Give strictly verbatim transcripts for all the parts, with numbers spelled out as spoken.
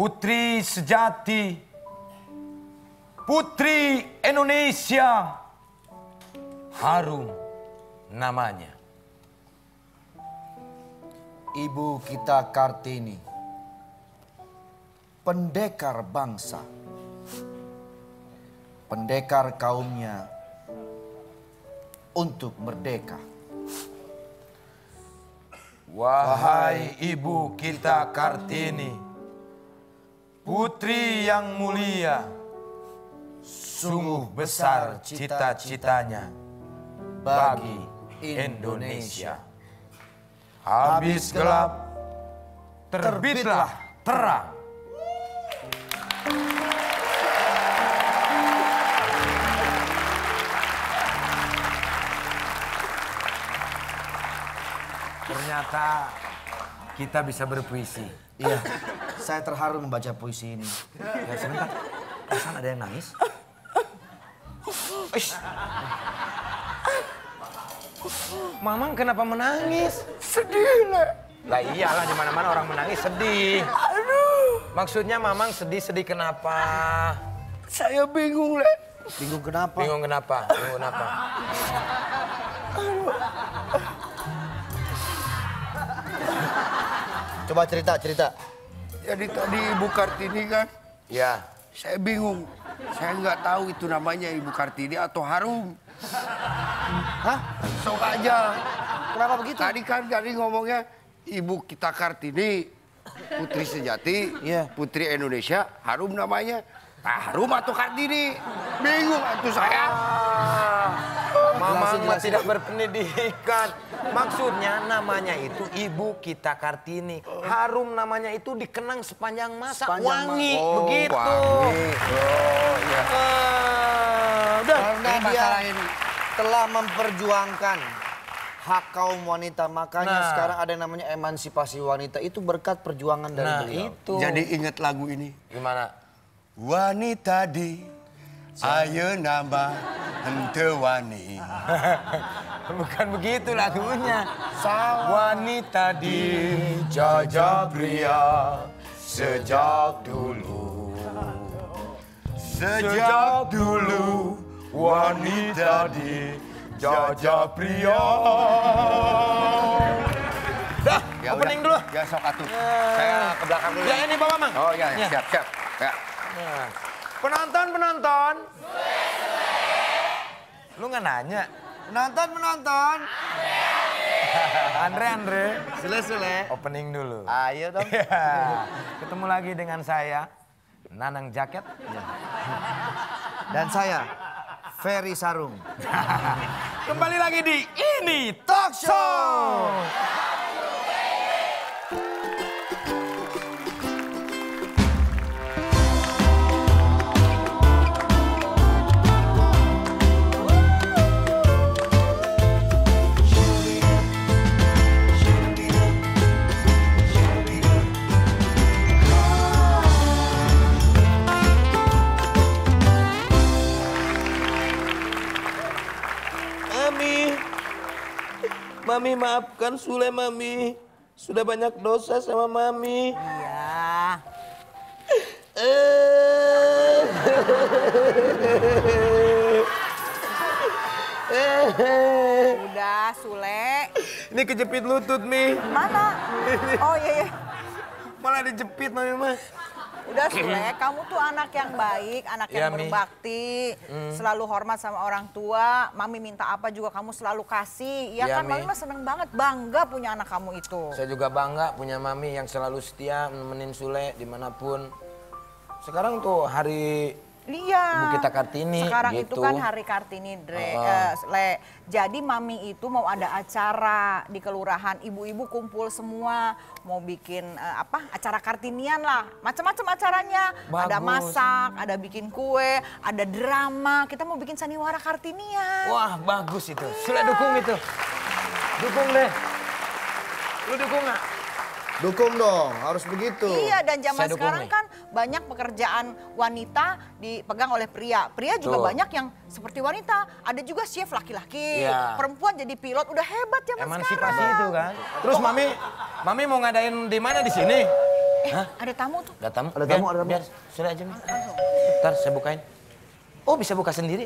Putri sejati, putri Indonesia, harum namanya. Ibu kita Kartini, pendekar bangsa, pendekar kaumnya untuk merdeka. Wahai ibu kita Kartini, putri yang mulia, sungguh besar cita-citanya bagi Indonesia. Habis gelap, terbitlah terang. Ternyata kita bisa berpuisi. Iya, saya terharu membaca puisi ini. Ya, sebentar, pesan ada yang nangis. Ish. Mamang kenapa menangis? Sedih, Le. Lah iyalah, di mana-mana orang menangis sedih. Aduh. Maksudnya Mamang sedih-sedih kenapa? Saya bingung, Le. Bingung kenapa? Bingung kenapa? Bingung kenapa? Aduh. Coba cerita, cerita. Jadi tadi Ibu Kartini kan? Ya. Saya bingung. Saya nggak tahu itu namanya Ibu Kartini atau harum. Hah? Sok aja. Kenapa begitu? Tadi kan tadi ngomongnya ibu kita Kartini, putri sejati, yeah, putri Indonesia, harum namanya. Nah, harum atau Kartini? Bingung atuh saya. Ah, Mamang tidak berpendidikan. Maksudnya namanya itu ibu kita Kartini. Harum namanya itu dikenang sepanjang masa. Sepanjang wangi, ma oh, begitu. Wangi. Oh, ya. uh, udah. Karena dia telah memperjuangkan hak kaum wanita. Makanya nah, sekarang ada yang namanya emansipasi wanita. Itu berkat perjuangan dari nah, beliau. Itu. Jadi ingat lagu ini. Gimana? Wanita di ayo nambah hente wani. Bukan begitu lagunya. Salah. Wanita di jajah pria sejak dulu. Sejak dulu wanita di jajah pria. Dah, ya opening udah dulu. Ya sok atuh. Saya ke belakang dulu. Ya ini Bapak Mang. Oh iya, ya. Siap, siap. Ya. Penonton-penonton, lu nggak nanya. Penonton-penonton, Andre-Andre, sule-sule. Opening dulu. Ayo dong. Ya. Ketemu lagi dengan saya, Nanang Jaket. Ya. Dan saya, Ferry Sarung. Kembali lagi di Ini Talk Show. Mami, maafkan Sule, Mami. Sudah banyak dosa sama Mami. Iya. Udah, Sule. Ini kejepit lutut, Mi. Mana? Oh, iya, iya. Malah dijepit, Mami, Mah. Udah, Sule, kamu tuh anak yang baik, anak yang ya, berbakti, mm. selalu hormat sama orang tua. Mami minta apa juga kamu selalu kasih. Ya, ya kan, Mi. Mami mah seneng banget, bangga punya anak kamu itu. Saya juga bangga punya Mami yang selalu setia nemenin Sule dimanapun. Sekarang tuh hari iya. Ibu kita Kartini. Sekarang gitu. Itu kan hari Kartini, Dre. Uh. Uh, Le. Jadi Mami itu mau ada acara di kelurahan, ibu-ibu kumpul semua, mau bikin uh, apa? Acara Kartinian lah. Macam-macam acaranya. Bagus. Ada masak, ada bikin kue, ada drama. Kita mau bikin sandiwara Kartinian. Wah, bagus itu. Iya. Sudah dukung itu. Dukung deh. Lu dukung gak? Dukung dong, harus begitu. Iya, dan zaman sekarang nih kan banyak pekerjaan wanita dipegang oleh pria. Pria juga tuh banyak yang seperti wanita. Ada juga chef laki-laki, ya, perempuan jadi pilot. Udah hebat zaman sekarang. Emansipasi itu kan. Terus oh, Mami, Mami mau ngadain di mana di sini? Hah? Ada tamu tuh. Ada tamu? Ada tamu, biar, ada tamu. Biar, sudah aja. Ntar saya bukain. Oh, bisa buka sendiri.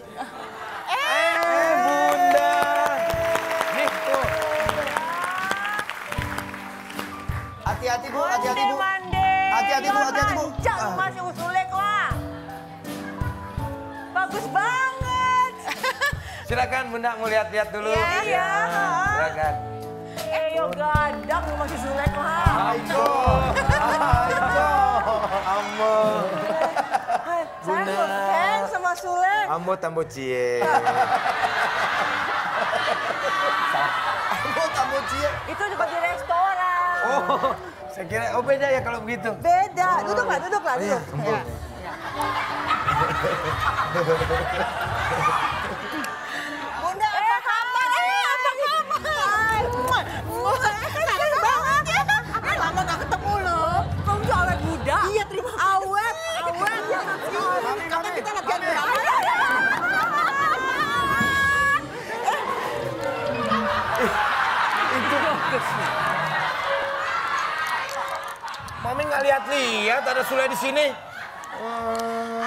Eh, Bunda. Nih, tuh. Hati-hati, Bu. Hati-hati, Bu. Hati-hati, Bu. Hati-hati, Bu. Jangan masih usulek, lah. Bagus banget. Silakan, Bunda, mau lihat-lihat dulu. Iya, iya. Silakan. Eyo gadang, masih sulek, lah. Aiko. Aiko. Amo. Bunda. Saya sama Sulek. Ambo tambo cie. Ambo tambo cie. Itu juga di restoran. Oh, saya kira oh beda ya kalau begitu. Beda. Oh. Duduk nggak? Duduk lah. Duduk. Oh, iya. Ya. Bunda, eh, apa kabar? Eh, apa kabar? Kangen banget ya. Lama nggak ketemu loh. Kamu juga awet muda. Iya, terima kasih. Awet. Awet. Karena kita latihan berapa? Itu bagus. Mami nggak lihat-lihat ada Sule di sini.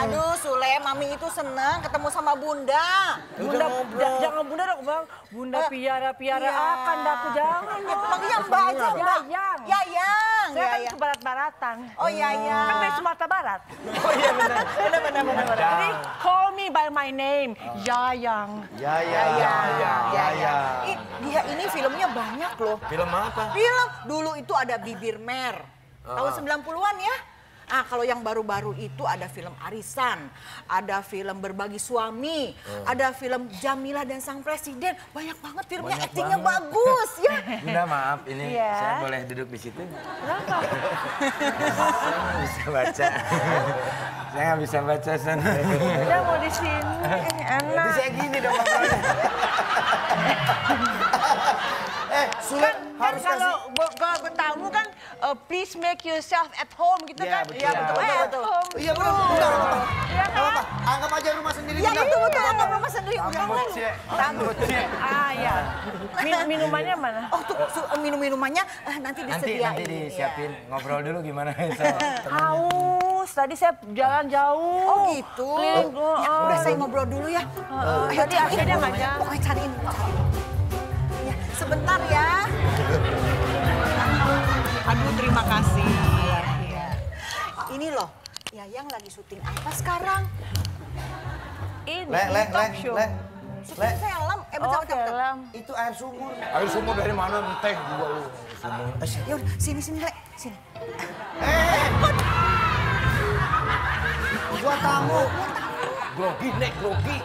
Aduh Sule, Mami itu senang ketemu sama Bunda. Bunda, jangan Bunda dong Bang. Bunda piara-piara akan datu jangan. Makanya Mbak aja Mbak. Yayang. Saya kan ke barat-baratan. Oh Yayang. Kan dari Sumatera Barat. Oh iya benar. Benar-benar benar. Jadi call me by my name, Yayang. Yayang. Yayang. Dia ini filmnya banyak loh. Film apa? Film dulu itu ada Bibir Mer. Tahun sembilan puluhan ya. Ah, kalau yang baru-baru itu ada film Arisan, ada film Berbagi Suami, hmm. ada film Jamila dan Sang Presiden. Banyak banget filmnya, aktingnya bagus ya. Bunda maaf, ini yeah. saya boleh duduk di situ? Kenapa? Saya nggak bisa baca. Saya nggak bisa baca, San. Udah mau di sini, enak. Jadi saya gini dong, makanya. Eh, Sule harus kasih. Kalau gue tamu kan, please make yourself at home gitu kan? Iya betul, betul. Iya betul, betul. Iya kan? Anggap aja rumah sendiri. Iya betul, betul. Anggap rumah sendiri. Tamu cie. Ah ya. Minumannya mana? Oh tuh minum-minumannya nanti disediain. Nanti disiapin. Ngobrol dulu gimana sama temennya. Haus, tadi saya jalan jauh. Oh gitu. Udah saya ngobrol dulu ya. Ayo cariin. Pokoknya cariin. Sebentar ya. Aduh terima kasih. Ya, ya. Ini loh, Yayang lagi syuting apa sekarang? Ini le, le, talk le, show. Le, syuting le. Film, eh betul betul. Oh, itu air sumur. Air sumur dari mana? Teh juga lu. Yaudah, sini sini Le, sini. Eh, gua tamu. Grogi nek grogi.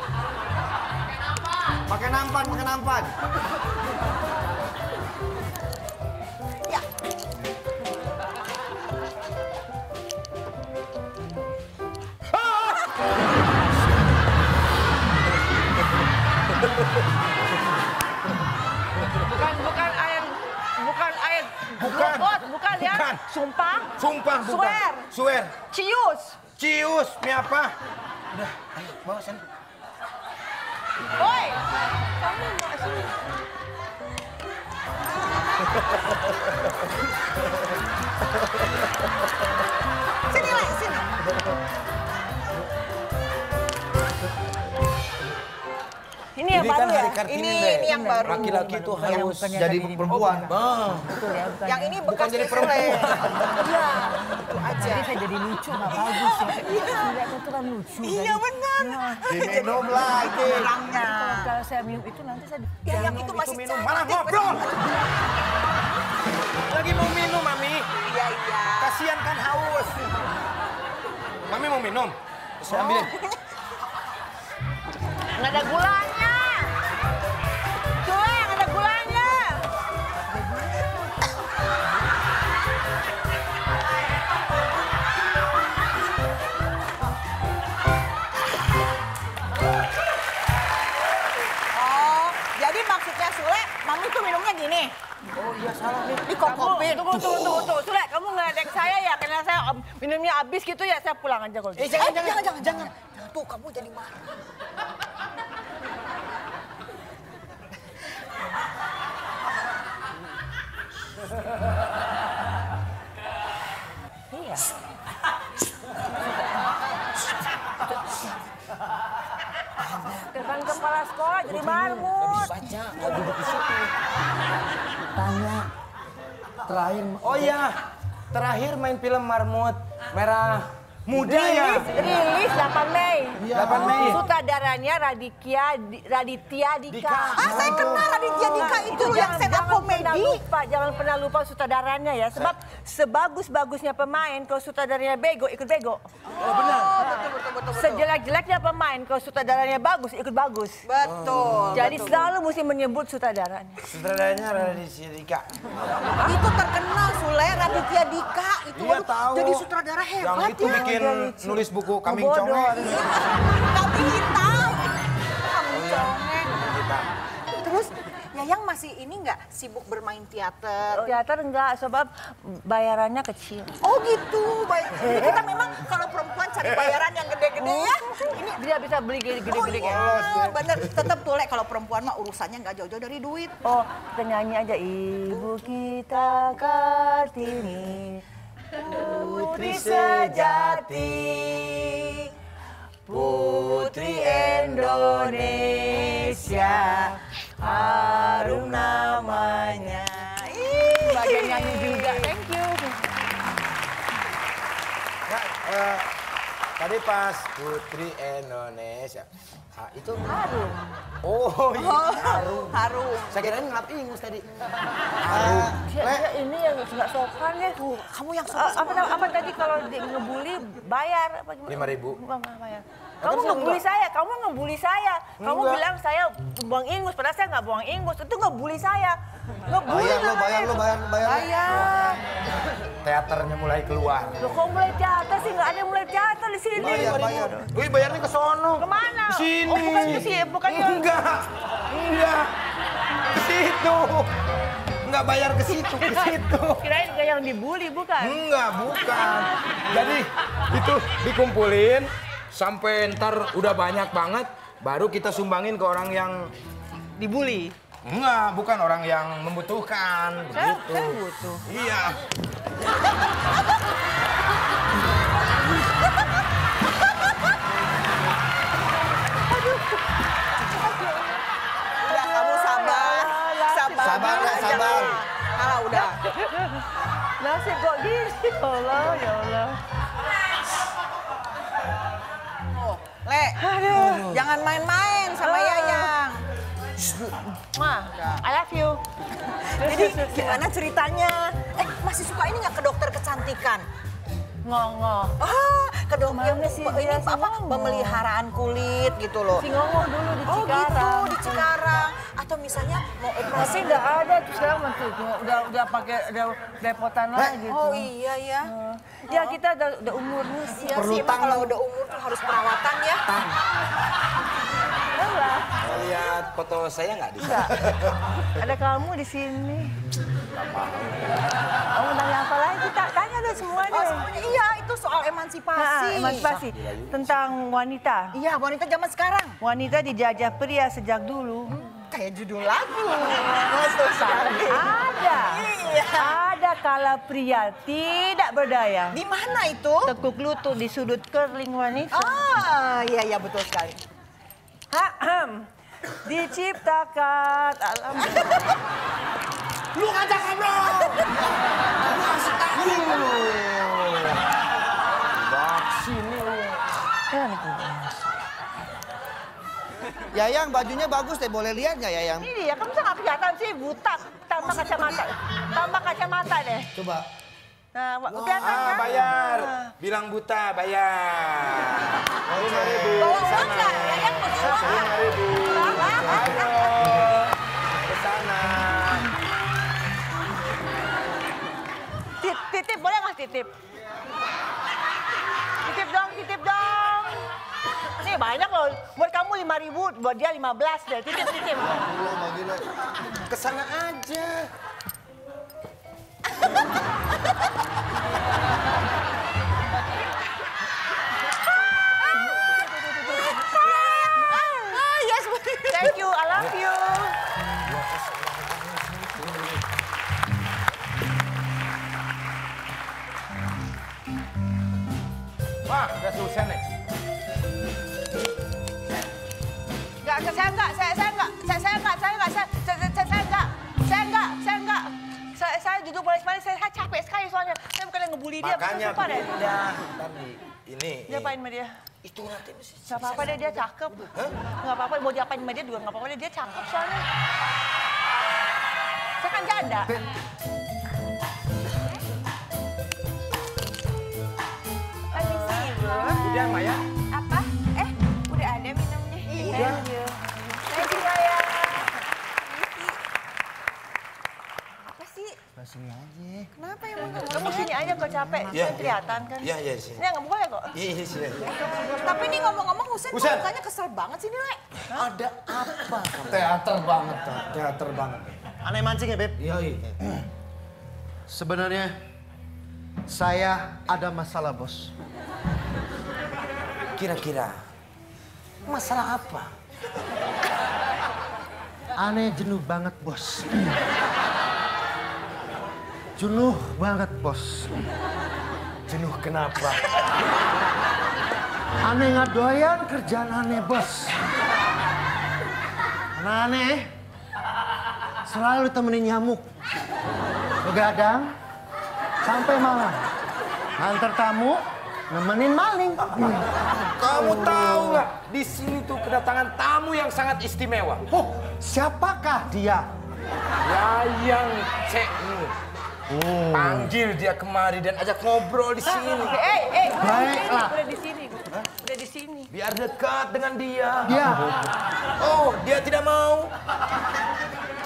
Pakai nampan, pakai nampan. Ya. Bukan, bukan air, bukan air, bukan, bukan, bukan ya. Sumpah, sumpah, bukan. Swear, swear. Cius, cius, ini apa? Udah, ayo, bawa sini. Woi, kamu nggak sih? Sini lah, sini. Ini yang baru ya? Ini yang baru. Laki-laki itu harus jadi perempuan. Yang ini bukan jadi perempuan. Iya. Jadi saya jadi lucu, nggak bagus ya. Iya. Itu kan lucu. Iya benar. Diminum lagi. Kalau saya minum itu nanti saya... Ya yang itu masih minum. Malah ngobrol. Lagi mau minum, Mami. Iya, iya. Kasian kan haus. Mami mau minum? Saya ambilin. Nggak ada gulanya. Coba yang ada gulanya. Oh, jadi maksudnya Sule, Mami tuh minumnya gini. Oh iya salah nih. Ini kokopin. Tunggu, tunggu, tunggu, tunggu. Sule, kamu ngeledek saya ya? Karena saya minumnya habis gitu ya, saya pulang aja kalau gitu. Eh, jangan, jangan, jangan, jangan. Tuh, kamu jadi marah. Ini ya? Bukan kepala sekolah, jadi marmut. Gak bisa baca, gak duduk di situ. Tanya. Terakhir... Oh iya, terakhir main film Marmut Merah Muda ya? Rilis delapan Mei. delapan Mei. Sutradaranya Raditya Raditya Dika. Ah, saya kenal Raditya Dika itu yang stand up komedi. Jangan pernah lupa sutradaranya ya. Sebab sebagus-bagusnya pemain, kalau sutradaranya bego, ikut bego. Oh benar. Sejelek-jeleknya pemain, kalau sutradaranya bagus, ikut bagus. Betul. Jadi betul. Selalu mesti menyebut sutradaranya. Sutradaranya Raditya Dika. Itu terkenal Sule, Raditya Dika itu. Iya, tahu. Jadi sutradara hebat itu ya. Bikin Raditya. Nulis buku Kambing oh, Congeng. Kambing hitam. Kambing Congeng. Terus Yayang masih ini nggak sibuk bermain teater? Teater enggak, sebab bayarannya kecil. Oh gitu. Baik. Kita memang kalau perempuan cari bayaran yang gede-gede ya. Ini dia bisa beli gede-gede. Oh iya, bener. Tetap boleh kalau perempuan mah urusannya nggak jauh-jauh dari duit. Oh, kita nyanyi aja. Ibu kita Kartini, putri sejati, putri Indonesia, harum namanya. Ih, bagian nyanyi juga. Thank you. Nah, uh, tadi pas putri Indonesia, ha, itu harum. Oh, iya, oh, harum. Harum. Saya kirain ngelap ingus tadi. Harum. Dia, dia ini yang nggak sopan ya. Tuh, kamu yang sopan. Apa, apa tadi kalau ngebully bayar? Lima ribu. Bayar. Kamu ngebully saya, kamu ngebully saya. Kamu enggak bilang saya buang ingus, padahal saya nggak buang ingus. Itu ngebully saya. Ngebully bayar lo, bayar lo, bayar, bayar. Bayar. Teaternya mulai keluar. Loh, kok mulai teater sih? Nggak ada yang mulai teater di sini. Bayar, bayar. Wih, bayarnya ke sono. Kemana? Di sini. Oh, bukan ke sini, bukan ke sini. Enggak, enggak. Ke situ. Enggak bayar ke situ, ke situ. Kirain kayak yang dibully, bukan? Enggak, bukan. Jadi itu dikumpulin. Sampai ntar udah banyak banget, baru kita sumbangin ke orang yang dibully. Enggak, bukan orang yang membutuhkan. Saya butuh. Iya. Udah kamu sabar, sabar, sabar, sabar. Alah udah. Nasib kok gini, ya Allah, ya Allah. Le, aduh, jangan main-main sama aduh. Yayang. Ma, I love you. Jadi gimana ceritanya? Eh, masih suka ini nggak ke dokter kecantikan? Ngongol. Ah, ke dokter si, ini si apa? Ngong. Pemeliharaan kulit gitu loh. Si ngongol dulu di Cikarang. Oh gitu, di Cikarang. Atau misalnya mau operasi nggak ada tuh sekarang menteri, udah udah pakai udah repotan lagi. Oh iya ya. Ya kita udah, udah umur nih sih. Ya, sih kalau udah umur tuh harus perawatan ya. Enggak. Lihat foto saya nggak di sini. Ada kamu di sini. Kamu tanya apa lagi? Tanya deh semuanya. Oh, semuanya. Iya, itu soal emansipasi. Nah, emansipasi tentang wanita. Iya, wanita zaman sekarang. Wanita dijajah pria sejak dulu. Kayak judul lagu. Ada. Iya. Ada kala pria tidak berdaya. Di mana itu? Tekuk lutut di sudut kerling wanita. Ah, iya iya betul sekali. Haham. Diciptakan alam. Lu ngajak ngobrol. Lu asik tadi. Vaksin lu. Yayang, bajunya bagus deh, boleh lihat nggak Yayang? Iya, kamu bisa nggak kelihatan sih, buta, tambah kacamata, tambah kacamata deh. Coba. Nah, kelihatan kan? Bayar, bilang buta, bayar. Lima ribu, kesana. Lima ribu, ayo, kesana. Titip, boleh nggak titip? Titip dong, titip dong. Nih banyak loh, buat kamu lima ribu, buat dia lima belas deh, titip-titip. Kesana aja. Yes, thank you, I love you. Ah, udah susah nih. Enggak, saya enggak, saya saya enggak, saya saya enggak, saya enggak, saya saya enggak, saya enggak, saya enggak. Saya saya duduk baris-baris, saya capek sekali soalnya. Saya bukan yang ngebully dia, bukan apa deh. Tadi ini. Diapain sama dia? Itu nanti mesti. Enggak apa-apa deh, dia cakep. Hah? Enggak apa-apa, mau diapain sama dia juga enggak apa-apa deh, dia cakep soalnya. Saya kan janda. Udah, Maya? Apa? Eh, udah ada minumnya. Iya. Thank you, Maya. Apa sih? Langsung aja. Kenapa ya, Mama? Kamu sini aja kok capek. Saya kelihatan kan? Iya, iya, sini. Ini nggak boleh kok? Iya, iya, sini. Tapi nih ngomong-ngomong, Husen mukanya kesel banget sih, Le. Ada apa? Teater banget, teater banget. Aneh mancing ya, Beb? Iya, iya. Sebenarnya, saya ada masalah, Bos. Kira-kira masalah apa? Aneh jenuh banget, Bos. Jenuh banget, Bos. Jenuh kenapa? Aneh nggak doyan kerjaan aneh, Bos. Karena aneh selalu temenin nyamuk. Begadang sampai malam. Antar tamu, nemenin maling. Kamu tahu nggak, di sini tuh kedatangan tamu yang sangat istimewa. Oh, siapakah dia? Jajang C. Noer. Hmm. Panggil dia kemari dan ajak ngobrol di sini. Eh, eh, eh. Baiklah. Udah di sini. Udah di sini. Biar dekat dengan dia. Iya. Oh, dia tidak mau.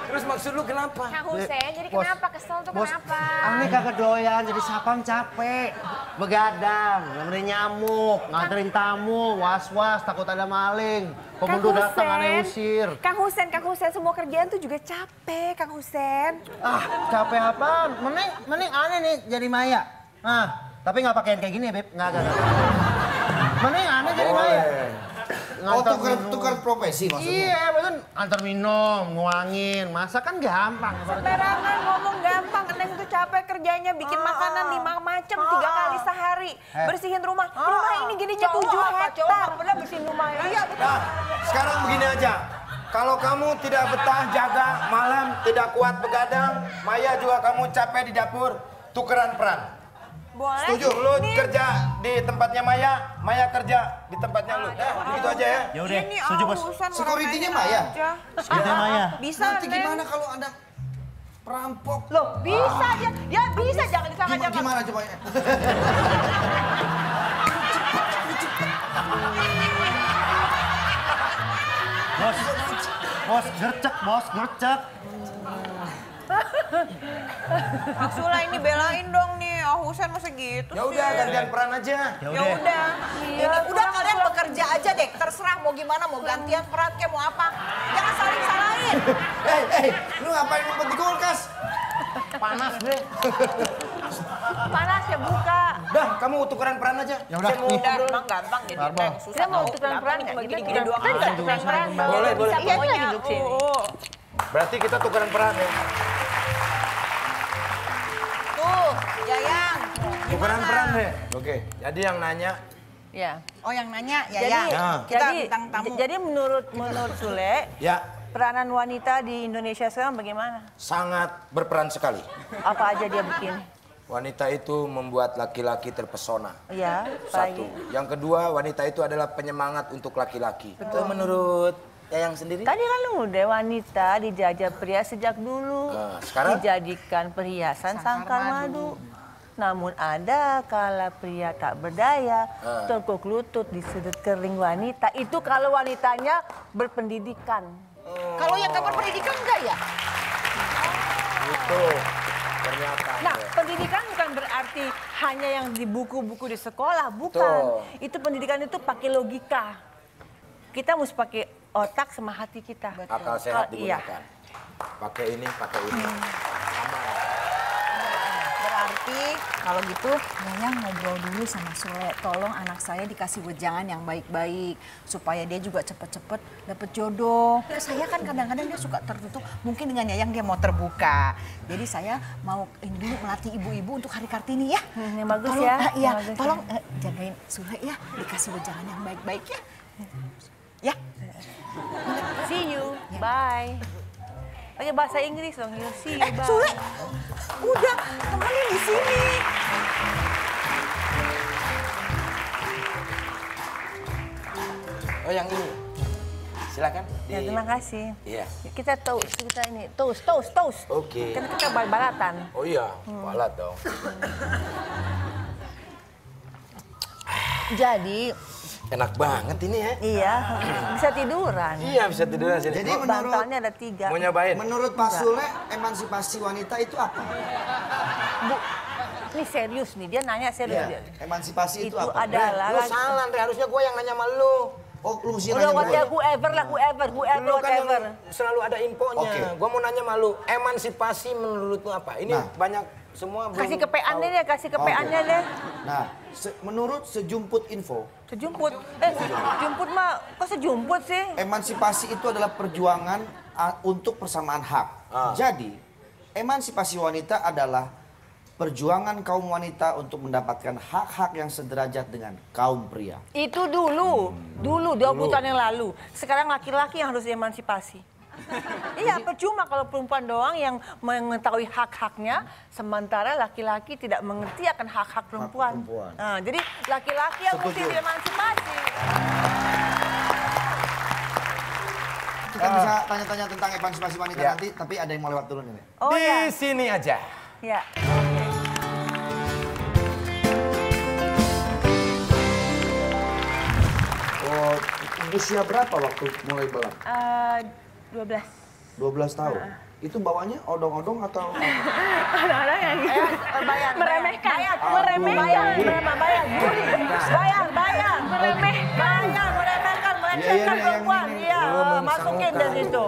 Terus maksud lu kenapa? Nah, Husen, jadi Bos, kenapa? Kesel tuh Bos, kenapa? Aneh kagak doyan, jadi sapam capek. Begadang, nemenin nyamuk, nganterin tamu, was-was, takut ada maling. Pemandu datang aneh usir. Kang Husen, Kang Husen, semua kerjaan tuh juga capek, Kang Husen. Ah, capek apa? Mending, mending aneh nih jadi Maya. Nah, tapi nggak pakaian kayak gini ya, Beb. Nggak, nggak, mending aneh jadi Maya. Oh, tukar, tukar profesi maksudnya? Iya, betul. Antar minum, nguangin, masak kan gampang. Sembarangan ngomong gampang. Neng itu capek kerjanya, bikin ah, makanan lima macam ah, tiga kali sehari. Eh. Bersihin rumah. Ah, rumah ini gininya tujuh hektar. Bener bersihin rumah ya? Iya, betul. Nah, sekarang begini aja. Kalau kamu tidak betah jaga malam, tidak kuat begadang, Maya juga kamu capek di dapur, tukeran peran. Boleh. Setuju, lu ini kerja di tempatnya Maya, Maya kerja di tempatnya ah, lu. Nah, begitu aja ya. Ya udah, setuju Bos. Sekuritinya Maya. Sekuritinya Maya. Bisa nanti gimana kalau ada perampok? Loh, bisa ah, dia. Dia bisa, bisa. Jangan disangka-sangka. Gimana coba ya? Bos, Bos, gercek, Bos, gercek. Maksudnya ini belain dong nih. Oh, Husen masa gitu sih. Ya udah, gantian peran aja. Ya udah. Ya udah kalian bekerja aja deh. Terserah mau gimana, mau gantian peran kayak mau apa. Jangan saling salahin. Eh, eh, lu ngapain ngumpet di kulkas? Panas deh. Panas ya buka. Udah, kamu tukeran peran aja. Ya udah. Udah, emang gampang jadi peran. Saya mau tukeran peran nggak? Gini-gini doang. Kita juga tukeran peran. Boleh, boleh. Iya, kita duduk sini. Berarti kita tukeran peran ya. Jajang, tukeran peran deh. Oke, jadi yang nanya. Ya. Oh yang nanya, Jajang. Jadi, nah, kita jadi, bintang tamu. Jadi menurut menurut Sule, ya, peranan wanita di Indonesia sekarang bagaimana? Sangat berperan sekali. Apa aja dia bikin? Wanita itu membuat laki-laki terpesona. Iya. Satu. Pagi. Yang kedua, wanita itu adalah penyemangat untuk laki-laki. Betul. Oh. Menurut Jajang sendiri? Tadi kan udah wanita dijajah pria sejak dulu. Nah, sekarang? Dijadikan perhiasan sangkar madu. Namun ada kala pria tak berdaya, uh. terkuk lutut di sudut kering wanita. Itu kalau wanitanya berpendidikan. Oh. Kalau yang tak berpendidikan enggak ya? Itu ternyata. Nah, ya, pendidikan bukan berarti hanya yang di buku-buku di sekolah, bukan. Tuh. Itu pendidikan itu pakai logika. Kita mesti pakai otak sama hati kita. Betul. Akal sehat digunakan. Iya. Pakai ini, pakai ini. Hmm. Sama. berarti kalau gitu Nyanya ngobrol dulu sama Sule. Tolong anak saya dikasih wejangan yang baik-baik supaya dia juga cepet-cepet dapet jodoh. Saya kan kadang-kadang dia suka tertutup. Mungkin dengan Nyayang dia mau terbuka. Jadi saya mau ini dulu melatih ibu-ibu untuk hari Kartini ya. Hmm, yang bagus tolong, ya. Uh, iya, bagus tolong ya. Uh, jagain Sule ya. Dikasih wejangan yang baik-baik ya. Ya. See you. Ya. Bye. Pakai bahasa Inggris dong, you see you eh, bye. Sule. Udah, temenin di sini. Oh, yang ini. Silakan. Di... Ya, terima kasih. Iya. Yeah. Kita toast, kita ini toast, toast, toast. Oke. Okay. Karena kita bal-balatan. Oh iya, hmm. balat dong. Jadi enak banget ini ya. Iya, bisa tiduran. Iya, bisa tiduran sini. Jadi menurut bantalnya ada tiga. Mau nyobain? Menurut Pak Sule, emansipasi wanita itu apa? Bu, ini serius nih, dia nanya serius. Iya. Emansipasi itu, itu apa? Adalah... Lu salah, Andre. Harusnya gue yang nanya sama lu. Oh, lu sih nanya sama gue. Whoever lah, whoever, whoever, whatever. Selalu ada infonya. Okay. Gue mau nanya sama lu, emansipasi menurut lu apa? Ini nah. banyak semua... Kasih ke P A-nya deh, kasih ke P A-nya deh. Nah, se menurut sejumput info... Sejumput? Eh, sejumput mah, kok sejumput sih? Emansipasi itu adalah perjuangan untuk persamaan hak. Ah. Jadi, emansipasi wanita adalah perjuangan kaum wanita untuk mendapatkan hak-hak yang sederajat dengan kaum pria. Itu dulu, hmm. dulu, dua puluh tahun yang lalu. Sekarang laki-laki yang harus emansipasi. Iya, percuma kalau perempuan doang yang mengetahui hak-haknya, sementara laki-laki tidak mengerti akan hak-hak perempuan. Hak perempuan. Nah, jadi laki-laki yang mesti diemansipasi. Kita bisa tanya-tanya tentang emansipasi wanita ya. nanti, tapi ada yang mau lewat dulu nih. Oh, Di ya. sini aja. Ya. Oh, usia berapa waktu mulai belang? Uh, dua belas tahun. Uh. Itu bawanya odong-odong atau orang-orang yang gitu. Eh, bayar, meremehkan, bayar, meremehkan, bayar, bayar, bayar, meremehkan, meremehkan, meremehkan perempuan. Iya, masukin dari situ.